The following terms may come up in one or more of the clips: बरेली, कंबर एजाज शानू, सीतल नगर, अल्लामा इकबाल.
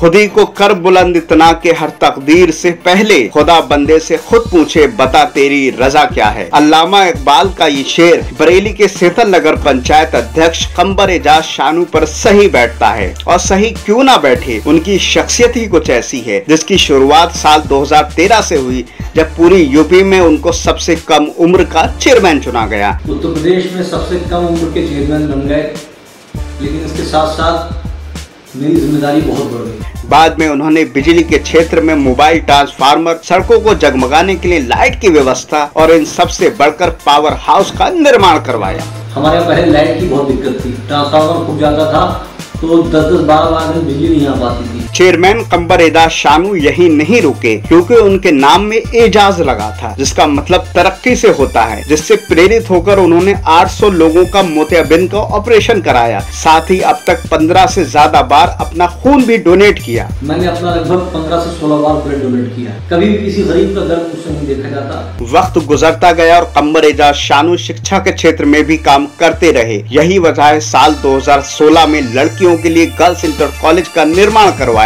खुदी को कर बुलंद इतना के हर तकदीर से पहले खुदा बंदे से खुद पूछे बता तेरी रजा क्या है। अल्लामा इकबाल का ये शेर बरेली के सीतल नगर पंचायत अध्यक्ष कंबर एजाज शानू पर सही बैठता है और सही क्यों ना बैठे। उनकी शख्सियत ही कुछ ऐसी है जिसकी शुरुआत साल 2013 से हुई जब पूरी यूपी में उनको सबसे कम उम्र का चेयरमैन चुना गया। उत्तर प्रदेश में सबसे कम उम्र के चेयरमैन बन गए, लेकिन इसके साथ साथ मेरी जिम्मेदारी बहुत बढ़ गई। बाद में उन्होंने बिजली के क्षेत्र में मोबाइल ट्रांसफार्मर, सड़कों को जगमगाने के लिए लाइट की व्यवस्था और इन सबसे बढ़कर पावर हाउस का निर्माण करवाया। हमारे पहले लाइट की बहुत दिक्कत थी, ट्रांसफार्मर खूब ज्यादा था तो 10-12 दिन बिजली नहीं आ पाती थी। चेयरमैन कंबर एजाज शानू यही नहीं रुके क्योंकि उनके नाम में एजाज लगा था जिसका मतलब तरक्की से होता है, जिससे प्रेरित होकर उन्होंने 800 लोगों का मोतियाबिंद का ऑपरेशन कराया। साथ ही अब तक 15 से ज्यादा बार अपना खून भी डोनेट किया। मैंने अपना लगभग 15 से 16 बार ब्लड डोनेट किया। कभी भी किसी गरीब का दर्द उससे नहीं देखा जाता। वक्त गुजरता गया और कंबर एजाज शानू शिक्षा के क्षेत्र में भी काम करते रहे। यही वजह है साल 2016 में लड़कियों के लिए गर्ल्स इंटर कॉलेज का निर्माण करवाया।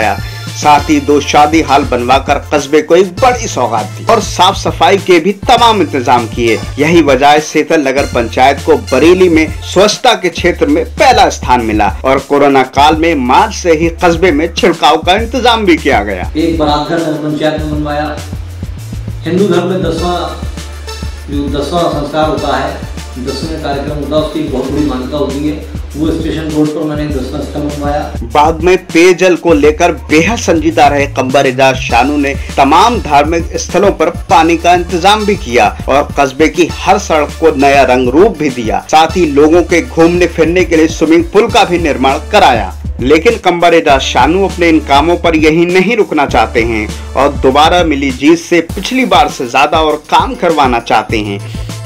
साथ ही 2 शादी हाल बनवाकर कस्बे को एक बड़ी सौगात दी और साफ सफाई के भी तमाम इंतजाम किए। यही वजह है सीतल नगर पंचायत को बरेली में स्वच्छता के क्षेत्र में पहला स्थान मिला और कोरोना काल में मार्च से ही कस्बे में छिड़काव का इंतजाम भी किया गया। एक बारात घर नगर पंचायत में बनवाया। हिंदू धर्म में दसवां संस्कार होता है, 10वें कार्यक्रम होता है, उसकी बहुत बड़ी मान्यता होती है। वो स्टेशन रोड पर मैंने 10वां स्थान बनवाया। बाद में पेयजल को लेकर बेहद संजीदा रहे कंबर एजाज शानू ने तमाम धार्मिक स्थलों पर पानी का इंतजाम भी किया और कस्बे की हर सड़क को नया रंग रूप भी दिया। साथ ही लोगों के घूमने फिरने के लिए स्विमिंग पूल का भी निर्माण कराया। लेकिन कंबर एजाज शानू अपने इन कामों पर यहीं नहीं रुकना चाहते हैं और दोबारा मिली जीत से पिछली बार से ज्यादा और काम करवाना चाहते हैं,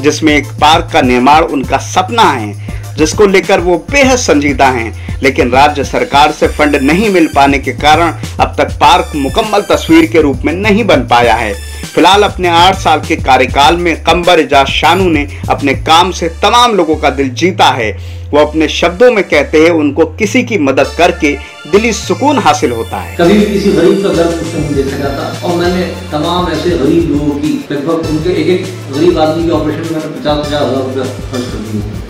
जिसमें एक पार्क का निर्माण उनका सपना है जिसको लेकर वो बेहद संजीदा हैं। लेकिन राज्य सरकार से फंड नहीं मिल पाने के कारण अब तक पार्क मुकम्मल तस्वीर के रूप में नहीं बन पाया है। फिलहाल अपने 8 साल के कार्यकाल में कंबर एजाज शानू ने अपने काम से तमाम लोगों का दिल जीता है। वो अपने शब्दों में कहते हैं, उनको किसी की मदद करके दिली सुकून हासिल होता है। कभी भी किसी गरीब का दर्द मुझसे नहीं देखा जाता और मैंने तमाम ऐसे गरीब लोगों की, लगभग उनके एक गरीब आदमी के ऑपरेशन में 50-50 हज़ार रुपये खर्च कर दिए।